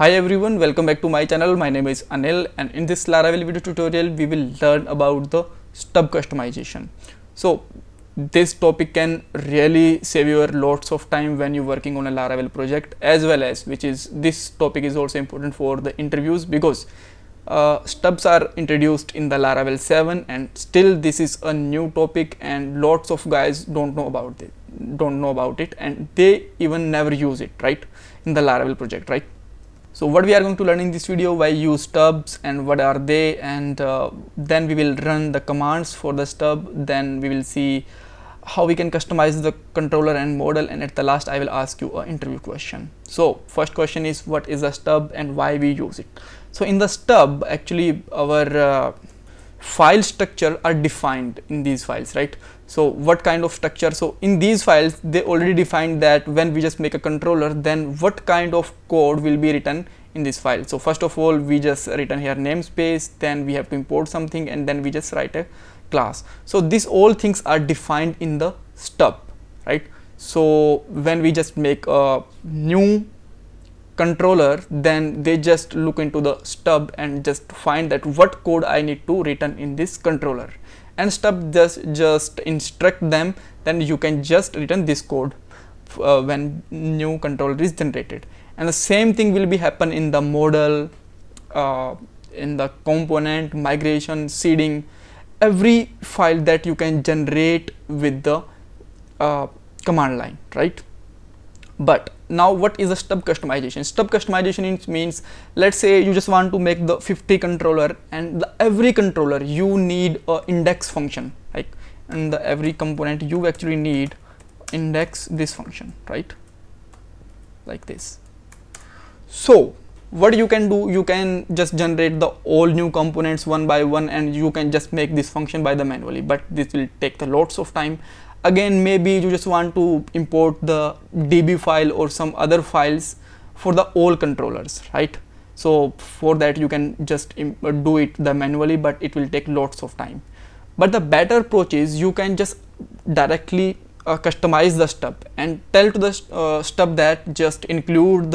Hi everyone, welcome back to my channel. My name is Anil, and in this Laravel video tutorial we will learn about the stub customization. So this topic can really save you lots of time when you're working on a Laravel project, as well as this topic is also important for the interviews, because stubs are introduced in the Laravel 7 and still this is a new topic and lots of guys don't know about it, and they even never use it, right, in the Laravel project, right? So what we are going to learn in this video, why use stubs and what are they, and then we will run the commands for the stub, then we will see how we can customize the controller and model, and at the last I will ask you an interview question. So first question is, what is a stub and why we use it? So in the stub, actually our file structure are defined in these files, right? So what kind of structure? So in these files they already defined that when we just make a controller, then what kind of code will be written in this file. So first of all we just written here namespace, then we have to import something, and then we just write a class. So these all things are defined in the stub, right? So when we just make a new controller, then they just look into the stub and just find that what code I need to written in this controller, and stub just instruct them, then you can just written this code when new controller is generated. And the same thing will be happen in the model, in the component, migration, seeding, every file that you can generate with the command line, right? But now what is a stub customization? Stub customization means, let's say you just want to make the 50 controller, and every controller you need a index function, like in the every component you actually need index this function, right, like this. So what you can do, you can just generate the all new components one by one, and you can just make this function by the manually, but this will take the lots of time. Again, maybe you just want to import the DB file or some other files for the all controllers, right? So for that you can just do it the manually, but it will take lots of time. But the better approach is you can just directly customize the stub and tell to the stub that just include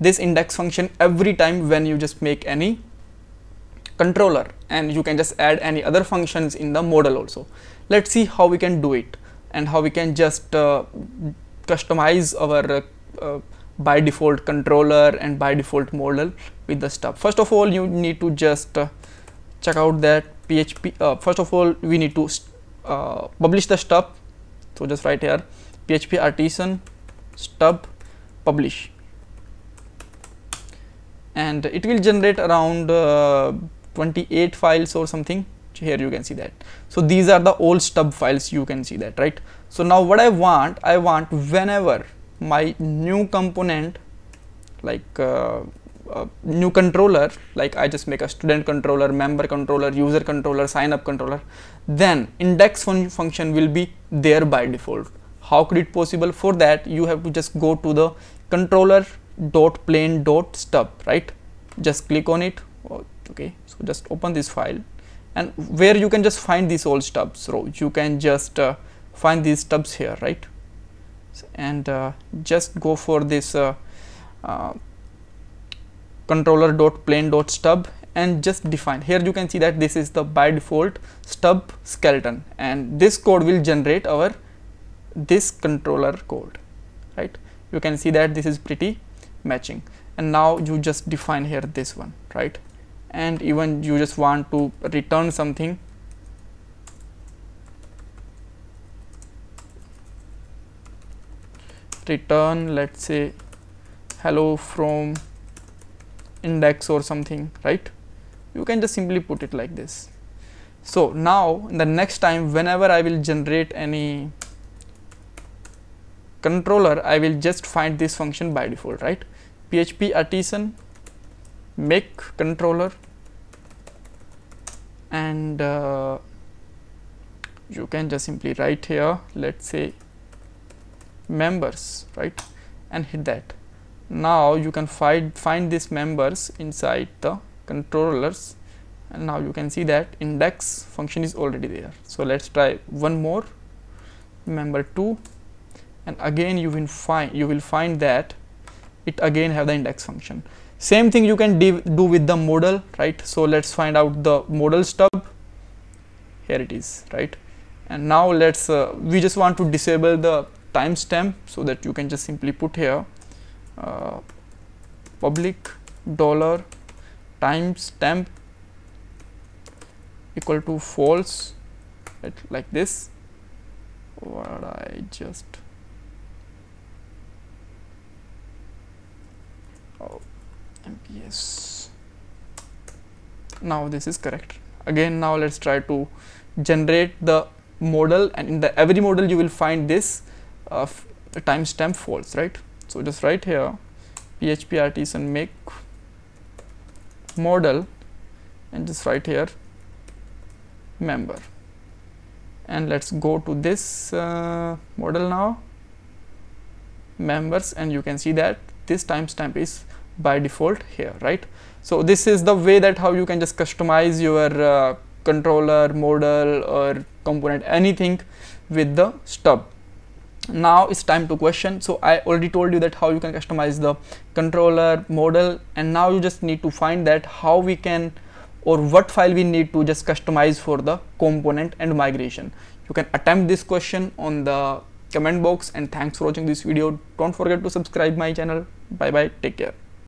this index function every time when you just make any controller, and you can just add any other functions in the model also. Let's see how we can do it and how we can just customize our by default controller and by default model with the stub. First of all you need to just check out that PHP, first of all we need to publish the stub. So just write here PHP artisan stub publish, and it will generate around 28 files or something. Here you can see that. So these are the old stub files, you can see that, right? So now what I want whenever my new component, like new controller, like I just make a student controller, member controller, user controller, sign up controller, then index function will be there by default. How could it possible? For that you have to just go to the controller.plain.stub, right? Just click on it. Okay, so just open this file, and where you can just find these old stubs. So you can just find these stubs here, right? And just go for this controller.plain.stub and just define. Here you can see that this is the by default stub skeleton, and this code will generate our this controller code, right? You can see that this is pretty matching. And now you just define here this one, right? And even you just want to return something, return, let's say hello from index or something, right? You can just simply put it like this. So now in the next time whenever I will generate any controller, I will just find this function by default, right? PHP artisan make controller, and you can just simply write here, let's say members, right, and hit that. Now you can find these members inside the controllers, and now you can see that index function is already there. So let's try one more, member 2, and again you will find that it again have the index function. Same thing you can do with the modal, right? So let's find out the modal stub. Here it is, right? And now let's we just want to disable the timestamp, so that you can just simply put here public $ timestamp equal to false, like this. What I just yes, now this is correct. Again, now let's try to generate the modal, and in the every modal you will find this timestamp false, right? So just write here PHP artisan make modal and just write here member, and let's go to this modal now, members, and you can see that this timestamp is by default here, right? So this is the way that how you can just customize your controller, modal or component, anything with the stub. Now it's time to question. So I already told you that how you can customize the controller, modal, and now you just need to find that how we can, or what file we need to just customize for the component and migration. You can attempt this question on the comment box, and thanks for watching this video. Don't forget to subscribe my channel. Bye bye, take care.